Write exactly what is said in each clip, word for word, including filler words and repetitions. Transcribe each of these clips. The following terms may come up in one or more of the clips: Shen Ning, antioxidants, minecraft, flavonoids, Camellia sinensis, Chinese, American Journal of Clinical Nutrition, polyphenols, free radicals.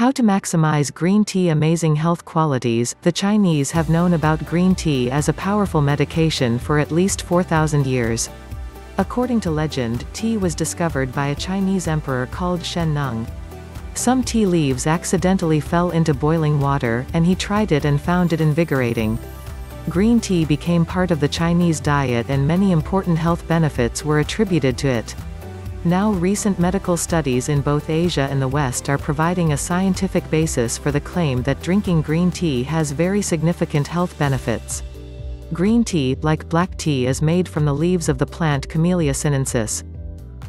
How to maximize green tea. Amazing health qualities. The Chinese have known about green tea as a powerful medication for at least four thousand years. According to legend, tea was discovered by a Chinese emperor called Shen Ning. Some tea leaves accidentally fell into boiling water, and he tried it and found it invigorating. Green tea became part of the Chinese diet and many important health benefits were attributed to it. Now recent medical studies in both Asia and the West are providing a scientific basis for the claim that drinking green tea has very significant health benefits. Green tea, like black tea, is made from the leaves of the plant Camellia sinensis.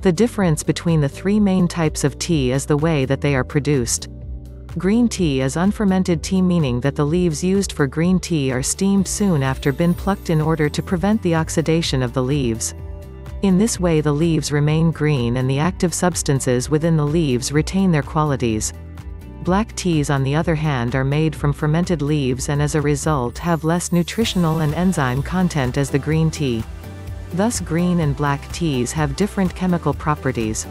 The difference between the three main types of tea is the way that they are produced. Green tea is unfermented tea, meaning that the leaves used for green tea are steamed soon after been plucked in order to prevent the oxidation of the leaves. In this way the leaves remain green and the active substances within the leaves retain their qualities. Black teas, on the other hand, are made from fermented leaves and as a result have less nutritional and enzyme content as the green tea. Thus green and black teas have different chemical properties.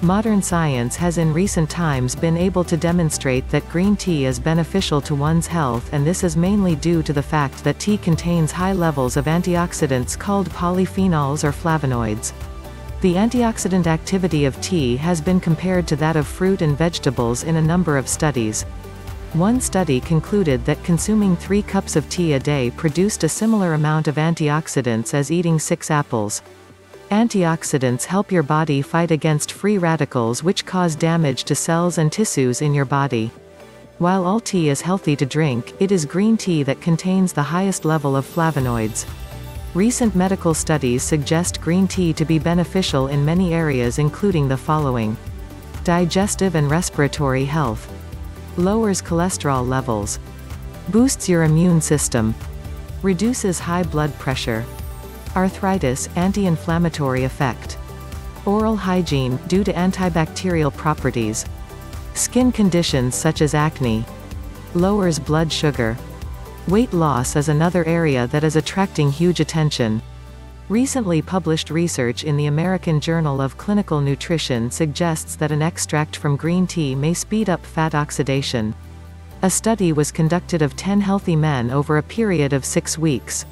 Modern science has in recent times been able to demonstrate that green tea is beneficial to one's health, and this is mainly due to the fact that tea contains high levels of antioxidants called polyphenols or flavonoids. The antioxidant activity of tea has been compared to that of fruit and vegetables in a number of studies. One study concluded that consuming three cups of tea a day produced a similar amount of antioxidants as eating six apples. Antioxidants help your body fight against free radicals which cause damage to cells and tissues in your body. While all tea is healthy to drink, it is green tea that contains the highest level of flavonoids. Recent medical studies suggest green tea to be beneficial in many areas, including the following: digestive and respiratory health, lowers cholesterol levels, boosts your immune system, reduces high blood pressure, arthritis, anti-inflammatory effect, oral hygiene, due to antibacterial properties, skin conditions such as acne, lowers blood sugar. Weight loss is another area that is attracting huge attention. Recently published research in the American Journal of Clinical Nutrition suggests that an extract from green tea may speed up fat oxidation. A study was conducted of ten healthy men over a period of six weeks.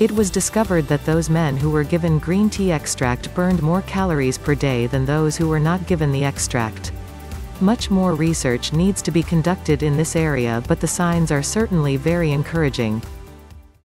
It was discovered that those men who were given green tea extract burned more calories per day than those who were not given the extract. Much more research needs to be conducted in this area, but the signs are certainly very encouraging.